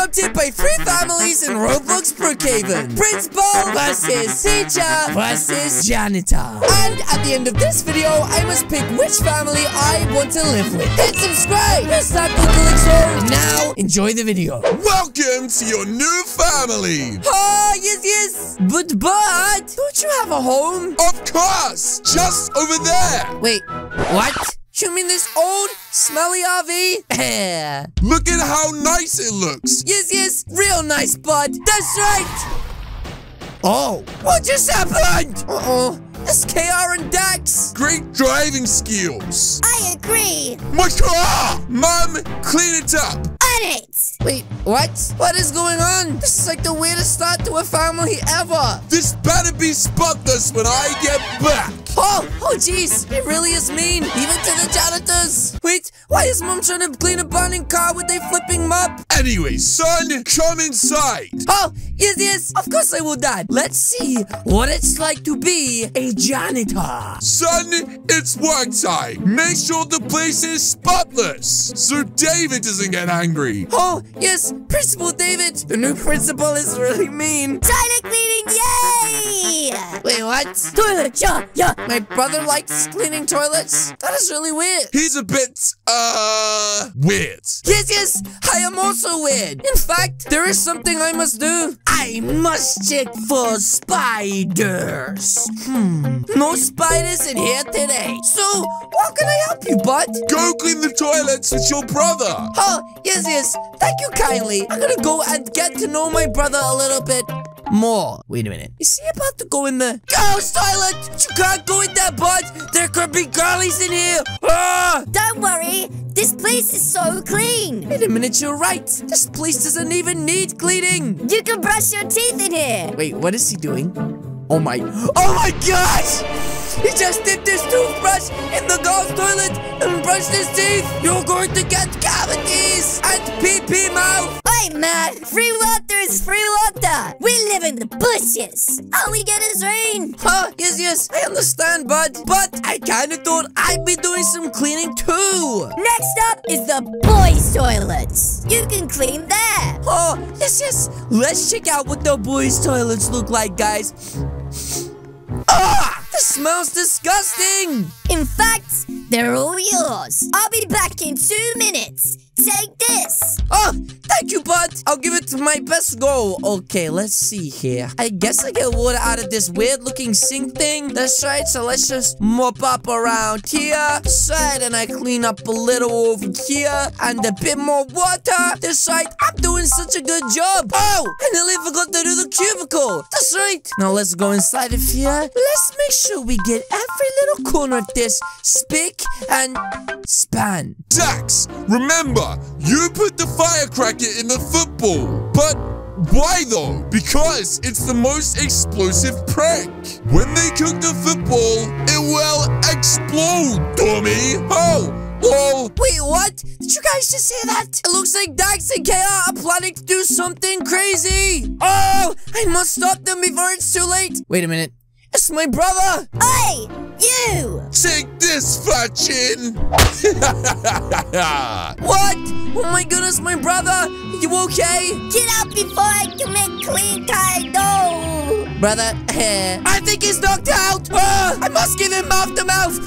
adopted by 3 families in Roblox Brookhaven. Principal versus teacher versus janitor. And at the end of this video, I must pick which family I want to live with. Hit subscribe. Press that bell. Now, enjoy the video. Welcome to your new family. Oh, yes, yes. But, don't you have a home? Of course. Just over there. Wait, what? You mean this old, smelly RV? Look at how nice it looks. Yes, yes, real nice, bud. That's right. Oh, what just happened? Uh-oh. That's KR and Dax. Great driving skills. I agree. My car! Mom, clean it up. On it. Wait, what? What is going on? This is like the weirdest start to a family ever. This better be spotless when I get back. Oh, jeez. It really is mean. Even to the janitors. Wait, why is Mom trying to clean a burning car with a flipping mop? Anyway, son, come inside. Oh, yes, yes. Of course I will, Dad. Let's see what it's like to be a janitor. Son, it's work time. Make sure the place is spotless so David doesn't get angry. Oh, yes. Principal David. The new principal is really mean. Toilet cleaning, yay! Wait, what? Toilet, yeah. My brother likes cleaning toilets. That is really weird. He's a bit, weird. Yes, yes, I am also weird. In fact, there is something I must do. I must check for spiders. No spiders in here today. So, how can I help you, bud? Go clean the toilets with your brother. Oh, yes, yes. Thank you kindly. I'm gonna go and get to know my brother a little bit more. Wait a minute. Is he about to go in the ghost toilet? You can't go in there, bud. There could be girlies in here. Ah! Don't worry. This place is so clean. Wait a minute, you're right. This place doesn't even need cleaning. You can brush your teeth in here. Wait, what is he doing? Oh my gosh! He just dipped his toothbrush in the ghost toilet and brushed his teeth. You're going to get cavities and pee-pee mouth. Hey, man, free water is free water. We live in the bushes. All we get is rain. Oh, yes, yes, I understand, bud. But I kind of thought I'd be doing some cleaning too. Next up is the boys' toilets. You can clean there. Oh, yes, yes. Let's check out what the boys' toilets look like, guys. Ah! This smells disgusting! In fact, they're all yours. I'll be back in 2 minutes. Take this. Oh, thank you, bud. I'll give it my best go. Okay, let's see here. I guess I get water out of this weird-looking sink thing. That's right, so let's just mop up around here. Side, and I clean up a little over here. And a bit more water. This side, I'm doing such a good job. Oh, I nearly forgot to do the cubicle. That's right. Now let's go inside of here. Let's make sure we get every little corner of this spick and span. Dax, remember, you put the firecracker in the football, but why though? Because it's the most explosive prank. When they cook the football, it will explode, dummy. Oh. Wait, what? Did you guys just say that? It looks like Dax and KR are planning to do something crazy. Oh, I must stop them before it's too late. Wait a minute. It's my brother! Hey! You! Take this, fat chin! What? Oh my goodness, my brother! You okay? Get out before I commit clean time, no! Brother, I think he's knocked out! Oh, I must give him mouth to mouth!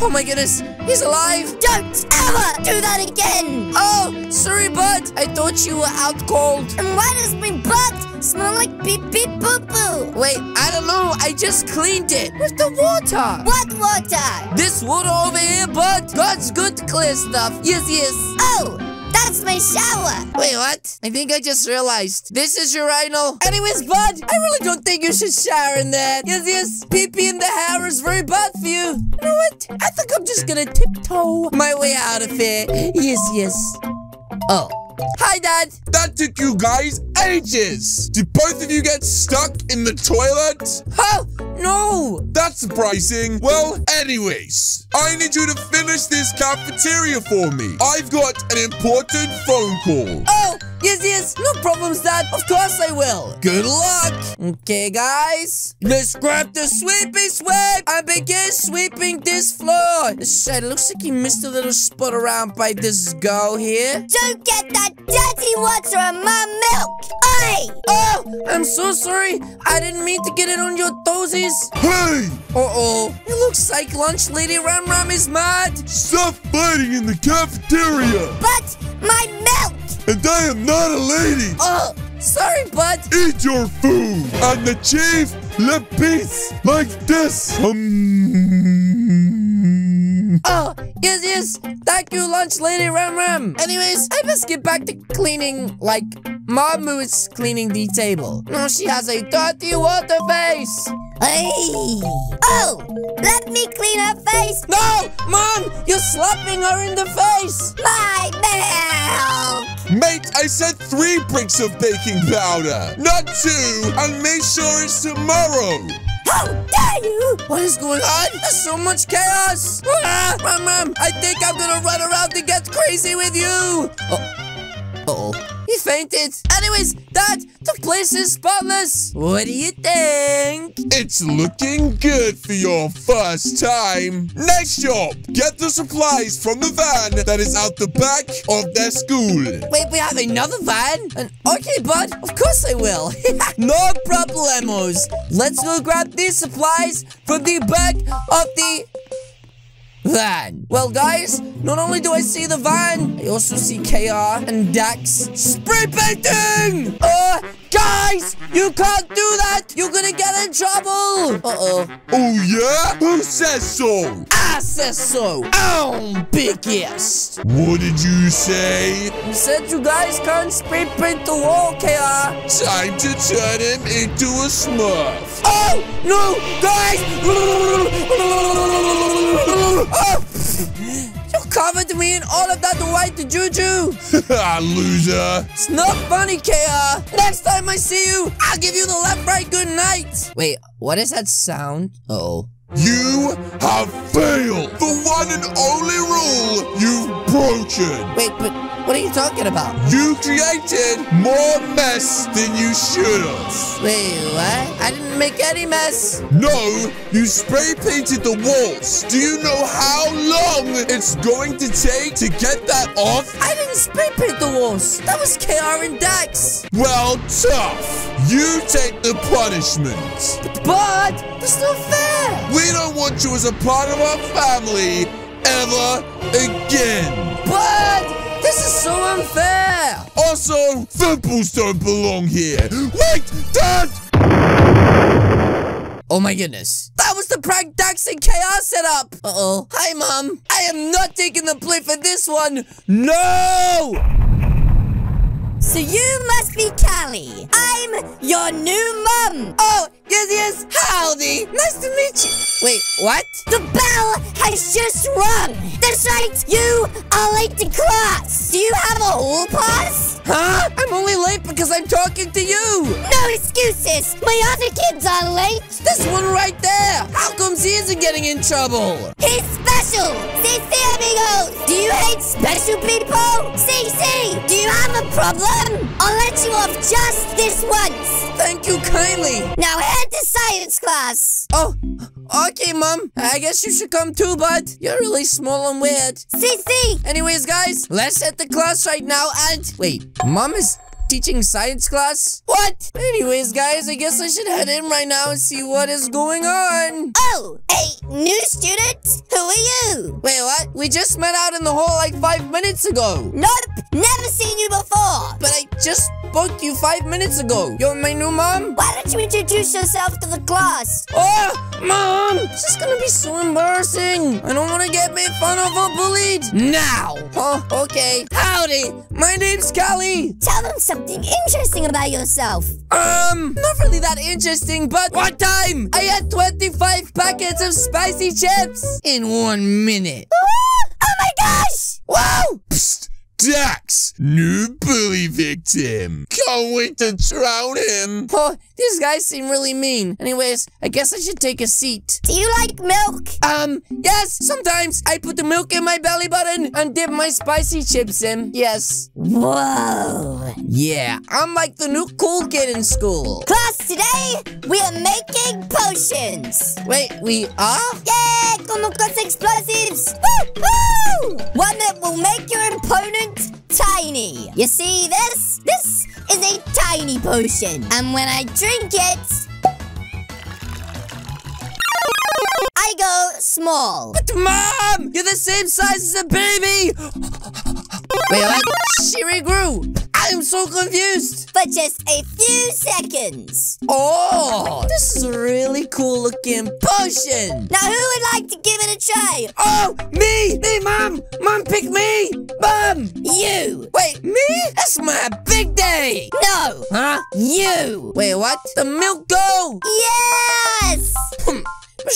Oh my goodness, he's alive! Don't ever do that again! Oh, sorry, bud! I thought you were out cold. And why does my butt smell like beep beep boo boo? Wait, I don't know. I just cleaned it with the water. What water? This water over here, bud. God's good clear stuff. Yes, yes. Oh, that's my shower. Wait, what? I think I just realized. This is urinal. Anyways, bud, I really don't think you should shower in that. Yes, yes. Pee-pee in the hair is very bad for you. You know what? I think I'm just gonna tiptoe my way out of here. Yes, yes. Oh. Hi, Dad. That took you guys ages. Did both of you get stuck in the toilet? Oh, no. That's surprising. Well, anyways, I need you to finish this cafeteria for me. I've got an important phone call. Oh, Yes, no problems, Dad. Of course I will. Good luck. Okay, guys. Let's grab the sweeping sweep and begin sweeping this floor. Shit, looks like he missed a little spot around by this girl here. Don't get that dirty water on my milk. Aye. Oh, I'm so sorry. I didn't mean to get it on your toesies. Hey. Uh-oh. It looks like Lunch Lady Ram Ram is mad. Stop fighting in the cafeteria. But my milk. And I am not a lady! Oh, sorry, bud! Eat your food! And achieve the peace! Like this! Oh, yes! Thank you, Lunch Lady Ram Ram! Anyways, I must get back to cleaning, like, Mom is cleaning the table. Now she has a dirty water face! Hey! Oh! Let me clean her face! No! Mom! You're slapping her in the face! My milk! Mate, I said 3 bricks of baking powder! Not 2! And make sure it's tomorrow! How dare you! What is going on? There's so much chaos! Mom, I think I'm gonna run around and get crazy with you! Uh-oh. He fainted. Anyways, Dad, the place is spotless. What do you think? It's looking good for your first time. Next job, get the supplies from the van that is out the back of their school. Wait, we have another van? Okay, bud, of course I will. No problemos. Let's go grab these supplies from the back of the... van. Well, guys, not only do I see the van, I also see KR and Dax spray painting! Guys, you can't do that! You're gonna get in trouble! Uh-oh. Oh, yeah? Who says so? I says so. I'm biggest. What did you say? You said you guys can't spray paint the wall, KR. Time to turn him into a smurf. Oh, no, guys! Oh, you covered me in all of that white juju. Loser. It's not funny, KR. Next time I see you, I'll give you the left right good night. Wait, what is that sound? Uh-oh. You have failed. The one and only rule you've broken. Wait, but what are you talking about? You created more mess than you should have. Wait, what? I didn't make any mess. No, you spray painted the walls. Do you know how long it's going to take to get that off? I didn't spray paint the walls. That was KR and Dax. Well, tough. You take the punishment. But that's not fair. We don't want you as a part of our family ever again. But this is so unfair. Also, thimbles don't belong here. Wait, Dad! Oh my goodness. That was the prank Dax and KR set up. Uh-oh. Hi, Mom. I am not taking the blame for this one. No! So you must be Callie. I'm your new mum. Oh, yes, howdy. Nice to meet you. Wait, what? The bell has just rung. That's right, you are late to class. Do you have a hall pass? Huh? I'm only late because I'm talking to you. No excuses. My other kids are late. This one right there. How comes he isn't getting in trouble? He's special. CC, amigos. Do you hate special people? CC, do you have a problem? I'll let you off just this once. Thank you kindly. Now head to science class. Oh, okay, Mom. I guess you should come too, bud. You're really small and weird. CC. Anyways, guys, let's head to class right now and... Wait, Mom is teaching science class? What? Anyways, guys, I guess I should head in right now and see what is going on. Oh, a new student? Who are you? Wait, what? We just met out in the hall like 5 minutes ago. Nope, never seen you before. But I just spoke to you 5 minutes ago. You're my new mom? Why don't you introduce yourself to the class? Oh, Mom, this is gonna be so embarrassing. I don't want to get made fun of or bullied. Now. Oh, okay. Howdy, my name's Callie. Tell them something. Something interesting about yourself. Not really that interesting, but one time I had 25 packets of spicy chips in 1 minute. Oh my gosh! Wow! Psst! Dax, new bully victim. Can't wait to drown him. Oh, These guys seem really mean. Anyways, I guess I should take a seat. Do you like milk? Yes. Sometimes I put the milk in my belly button and dip my spicy chips in. Yes. Whoa. Yeah, I'm like the new cool kid in school. Class, today we are making potions. Wait, we are? Yeah, como con explosives. Woo, woo! One that will make your opponent tiny. You see this? This is a tiny potion. And when I drink it, I go small. But Mom, you're the same size as a baby. Wait, what? She regrew. I'm so confused. For just a few seconds. Oh, this is a really cool looking potion. Now who would like to give it a try? Oh, me! Me, Mom! Mom, pick me! Mom! You! Wait, me? That's my big day! No! Huh? You! Wait, what? The milk go! Yes!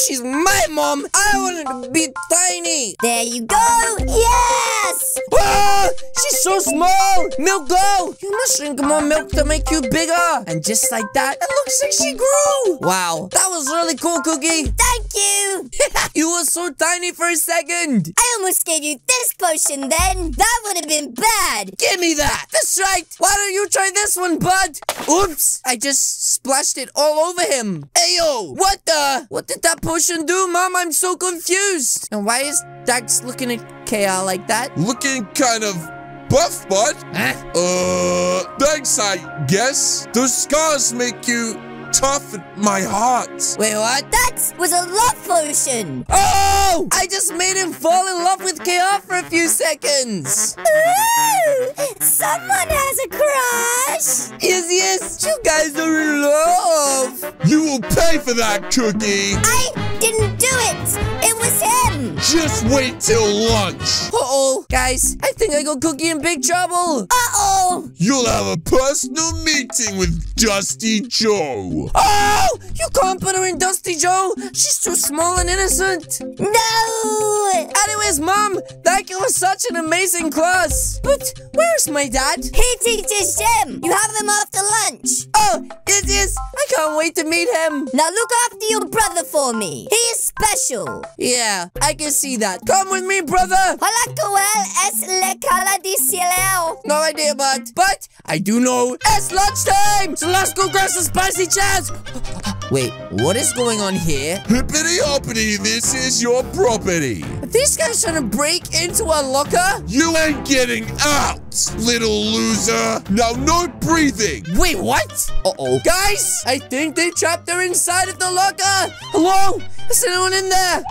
She's my mom. I wanted to be tiny. There you go. Yes. Ah, she's so small. Milk go. You must drink more milk to make you bigger. And just like that, it looks like she grew. Wow. That was really cool, Cookie. Thank you. You were so tiny for a second. I almost gave you this potion then. That would have been bad. Give me that. That's right. Why don't you try this one, bud? Oops. I just splashed it all over him. Ayo. What the? What did that potion do, Mom? I'm so confused. And why is Dax looking at KR like that? Looking kind of buff, bud. Huh? Thanks, I guess. Those scars make you tough at my heart. Wait, what? That was a love potion. Oh! I just made him fall in love with KR for a few seconds. Ooh! Someone has a crush. Yes, you guys are in love. You will pay for that, Cookie. I didn't do it. It was him. Just wait till lunch. Uh-oh. Guys, I think I got Cookie in big trouble. Uh-oh. You'll have a personal meeting with Dusty Joe. Oh! You can't put her in Dusty Joe! She's too small and innocent! No! Anyways, Mom, that was such an amazing class! But where's my dad? He teaches gym! You have them after lunch! Oh, it is! I can't wait to meet him! Now look after your brother for me! He is special! Yeah, I can see that! Come with me, brother! No idea, but I do know it's lunchtime! So let's go grab some spicy chicken! Wait, what is going on here? Hippity hoppity, this is your property. Are these guys trying to break into our locker? You ain't getting out, little loser. Now, no breathing. Wait, what? Uh-oh. Guys, I think they trapped her inside of the locker. Hello? Is anyone in there?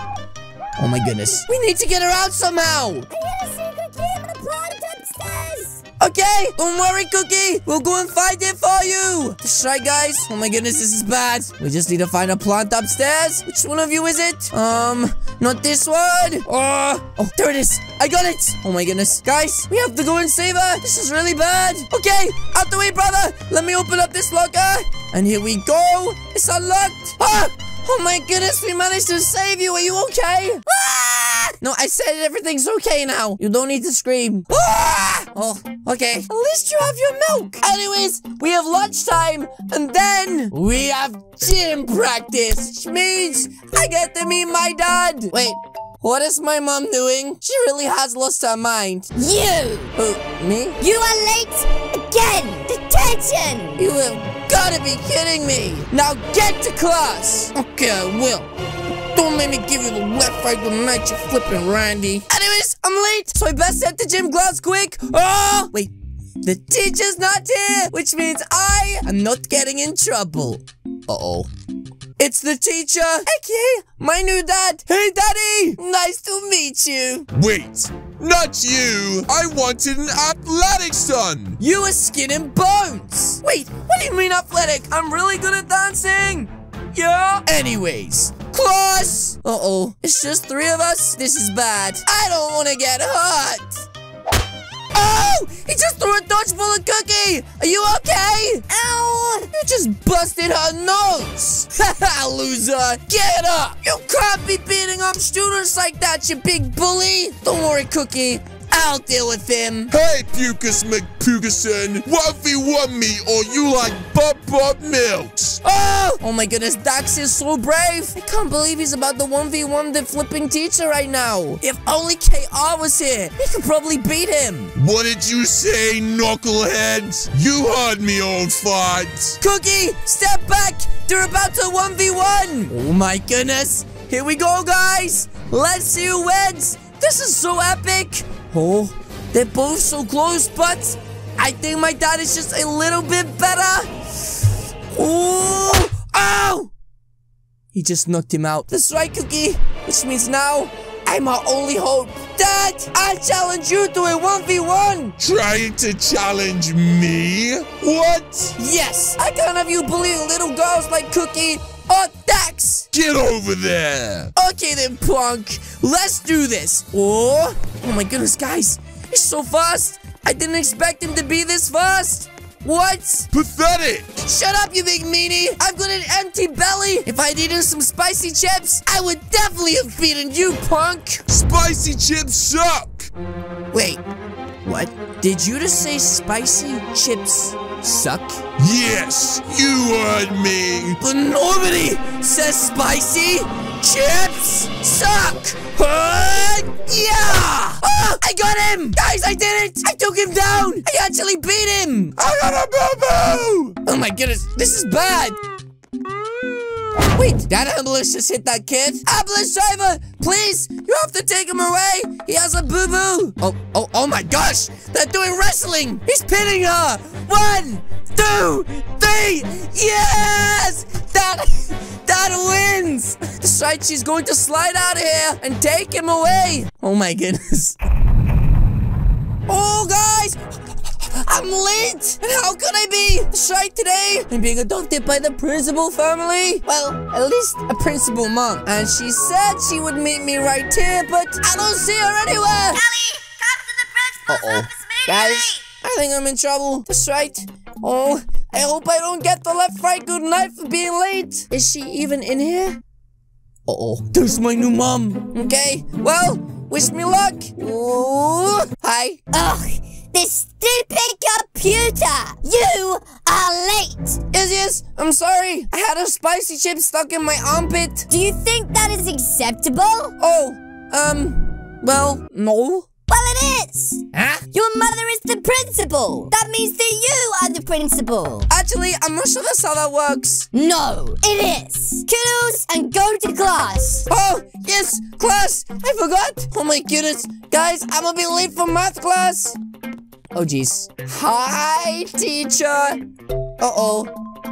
Oh, my goodness. We need to get her out somehow. I gotta see the kid in the product upstairs. Okay, don't worry, Cookie. We'll go and find it for you. That's right, guys. Oh my goodness, this is bad. We just need to find a plant upstairs. Which one of you is it? Not this one. Oh, there it is. I got it. Oh my goodness. Guys, we have to go and save her. This is really bad. Okay, out the way, brother. Let me open up this locker. And here we go. It's unlocked. Ah! Oh my goodness, we managed to save you. Are you okay? Ah! No, I said everything's okay now. You don't need to scream. Ah! Oh, okay. At least you have your milk. Anyways, we have lunchtime, and then we have gym practice, which means I get to meet my dad. Wait. What is my mom doing? She really has lost her mind. You! Who, me? You are late again! Detention! You have gotta be kidding me! Now get to class! Okay, I will. Don't make me give you the left right the night, you flippin' Randy. Anyways, I'm late, so I best head to gym class quick. Oh! Wait, the teacher's not here, which means I am not getting in trouble. Uh-oh. It's the teacher, aka my new dad. Hey, Daddy. Nice to meet you. Wait, not you. I wanted an athletic son. You are skin and bones. Wait, what do you mean athletic? I'm really good at dancing. Yeah. Anyways, class. Uh-oh, it's just three of us. This is bad. I don't want to get hurt. Oh! He just threw a dodgeball at Cookie! Are you okay? Ow! You just busted her nose! Haha, loser! Get up! You can't be beating up students like that, you big bully! Don't worry, Cookie. I'll deal with him. Hey, Pucus McPugerson, 1v1 me or you like Bob Bob Milks. Oh! Oh my goodness, Dax is so brave. I can't believe he's about to 1v1 the flipping teacher right now. If only KR was here, he could probably beat him. What did you say, knuckleheads? You heard me, old farts. Cookie, step back. They're about to 1v1. Oh my goodness. Here we go, guys. Let's see who wins. This is so epic. Oh, they're both so close, but I think my dad is just a little bit better. Oh, ow! He just knocked him out. That's right, Cookie. Which means now I'm our only hope. Dad, I challenge you to a 1v1. Trying to challenge me? What? Yes, I can't have you bullying little girls like Cookie or Dax. Get over there. Okay then, punk. Let's do this. Oh, oh my goodness, guys. He's so fast. I didn't expect him to be this fast. What? Pathetic! Shut up, you big meanie! I've got an empty belly! If I'd eaten some spicy chips, I would definitely have beaten you, punk! Spicy chips suck! Wait, what? Did you just say spicy chips suck? Yes, you heard me! But nobody says spicy chips suck! Yeah! Oh, I got him! Guys, I did it! I took him down! I actually beat him! I got a boo-boo! Oh my goodness, this is bad! Wait, that ambulance just hit that kid? Ambulance driver, please, you have to take him away! He has a boo-boo! Oh my gosh! They're doing wrestling! He's pinning her! 1, 2, 3! Yes! That wins! Decides she's going to slide out of here and take him away! Oh my goodness. Oh guys! I'm late! And how could I be? Right today, I'm being adopted by the principal family. Well, at least a principal mom. And she said she would meet me right here, but I don't see her anywhere! Ellie! Come to the principal's office immediately! Guys, I think I'm in trouble. That's right. Oh, I hope I don't get the left-right good night for being late. Is she even in here? Uh-oh. There's my new mom. Okay, well, wish me luck. Ooh. Hi. Ugh, this stupid computer. You are late. Yes, I'm sorry. I had a spicy chip stuck in my armpit. Do you think that is acceptable? Oh, well, no. Well, it is! Huh? Your mother is the principal! That means that you are the principal! Actually, I'm not sure that's how that works. No, it is! Kudos and go to class! Oh, yes! Class! I forgot! Oh my goodness! Guys, I'm gonna be late for math class! Oh, jeez. Hi, teacher! Uh-oh.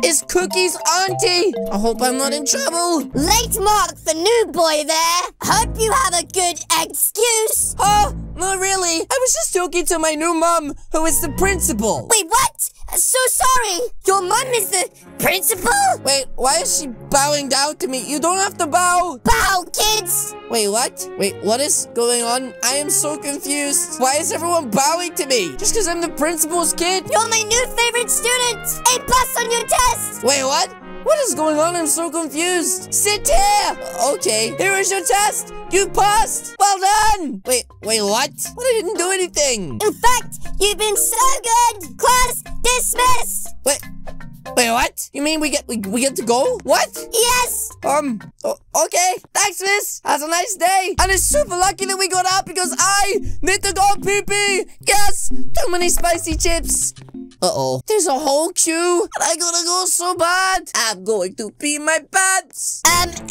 It's Cookie's auntie! I hope I'm not in trouble! Late mark for new boy there! Hope you have a good excuse! Oh! Not really. I was just talking to my new mom, who is the principal. Wait, what? So sorry. Your mom is the principal? Wait, why is she bowing down to me? You don't have to bow. Bow, kids. Wait, what? Wait, what is going on? I am so confused. Why is everyone bowing to me? Just because I'm the principal's kid? You're my new favorite student. A+ on your test. Wait, what? What is going on? I'm so confused. Sit here. Okay, here is your test. You passed. Well done. Wait, what? Well, I didn't do anything. In fact, you've been so good. Class dismissed. Wait, what? You mean we get to go? What? Yes. Okay. Thanks, miss. Have a nice day. And it's super lucky that we got out because I need to go pee-pee. Yes. Too many spicy chips. Uh-oh. There's a whole queue, and I gotta go so bad. I'm going to pee my pants.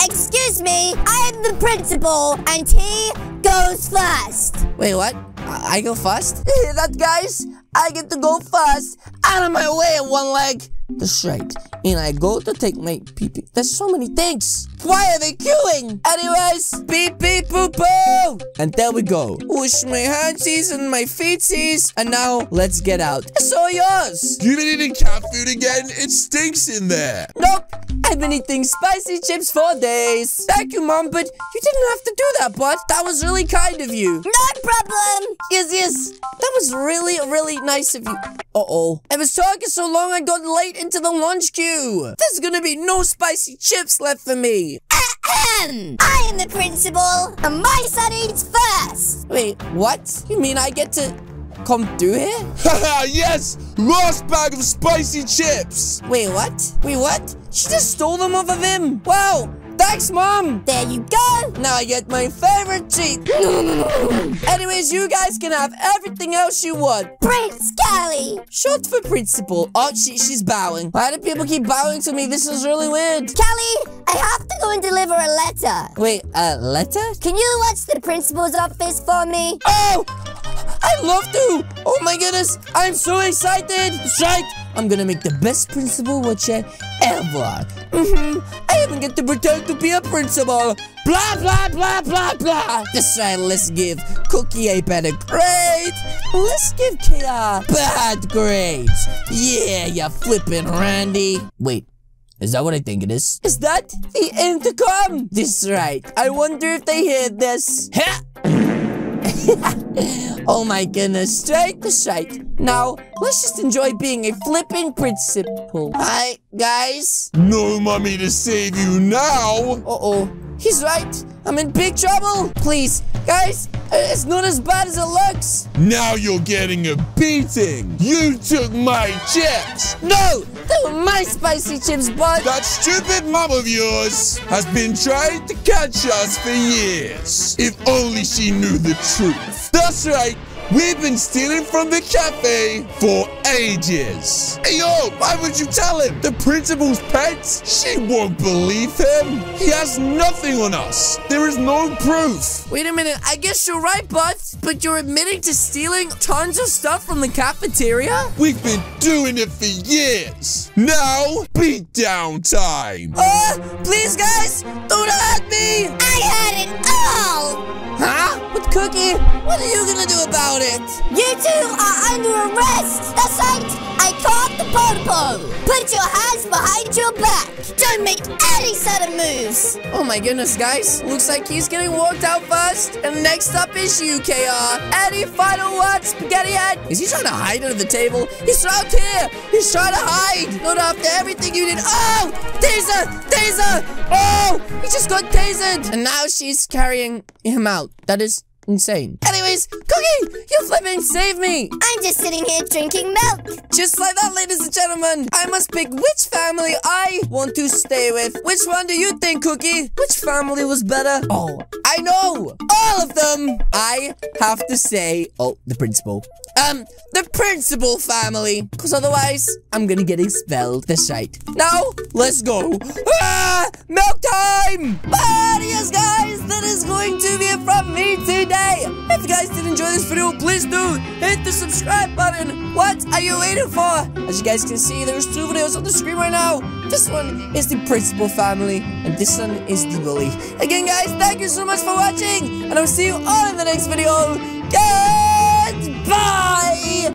Excuse me. I am the principal, and he goes first. Wait, what? I go first? You hear that, guys? I get to go first. Out of my way, one leg. That's right. And I go to take my pee-pee. There's so many things. Why are they queuing? Anyways, pee-pee-poo-poo. And there we go. Wash my handsies and my feetsies. And now, let's get out. It's all yours. You've been eating cat food again? It stinks in there. Nope. I've been eating spicy chips for days. Thank you, Mom, but you didn't have to do that, bud. That was really kind of you. No problem. Yes. That was really nice of you. Uh-oh. I was talking so long, I got late into the lunch queue. There's gonna be no spicy chips left for me. Ahem! I am the principal, and my son eats first! Wait, what? You mean I get to come through here? Haha, yes! Last bag of spicy chips! Wait, what? She just stole them off of him! Wow! Thanks, Mom! There you go! Now I get my favorite treat! Anyways, you guys can have everything else you want! Prince Kelly! Short for principal. Oh, she's bowing. Why do people keep bowing to me? This is really weird. Kelly, I have to go and deliver a letter. Wait, a letter? Can you watch the principal's office for me? Oh! I'd love to! Oh my goodness! I'm so excited! That's right! I'm gonna make the best principal watcher ever. I even get to pretend to be a principal. Blah, blah, blah, blah, blah. That's right, let's give Cookie a better grade. Let's give KR bad grades. Yeah, you flippin' Randy. Wait. Is that what I think it is? Is that the intercom? That's right. I wonder if they hear this. Oh my goodness, straight to straight. Now, let's just enjoy being a flippin' principal. Hi, guys. No mommy to save you now. Uh-oh, he's right. I'm in big trouble. Please, guys, it's not as bad as it looks. Now you're getting a beating. You took my chips. No, they were my spicy chips, bud. That stupid mom of yours has been trying to catch us for years. If only she knew the truth. That's right. We've been stealing from the cafe for ages. Hey, yo, why would you tell him? The principal's pets? She won't believe him. He has nothing on us. There is no proof. Wait a minute. I guess you're right, bud. But you're admitting to stealing tons of stuff from the cafeteria? We've been doing it for years. Now, beat down time. Oh, please, guys. Don't hurt me. I heard it all. Huh? But Cookie, what are you gonna do about it? You two are under arrest! That's right! I caught the popo! Put your hands behind your back! Don't make any sudden moves! Oh my goodness, guys. Looks like he's getting walked out first. And next up is you, KR. Any final words, Spaghetti Head? Is he trying to hide under the table? He's out here! He's trying to hide! Not after everything you did. Oh! Taser! Taser! Oh! He just got tasered! And now she's carrying him out. That is insane. Anyways, Cookie, you flipping save me. I'm just sitting here drinking milk. Just like that, ladies and gentlemen. I must pick which family I want to stay with. Which one do you think, Cookie? Which family was better? Oh, I know. All of them. I have to say, oh, the principal. The principal family. Because otherwise, I'm going to get expelled. That's right. Now, let's go. Ah, milk time! But yes, guys, that is going to be it from me today. If you guys did enjoy this video, please do hit the subscribe button. What are you waiting for? As you guys can see, there's two videos on the screen right now. This one is the principal family, and this one is the bully. Again, guys, thank you so much for watching, and I'll see you all in the next video. Goodbye!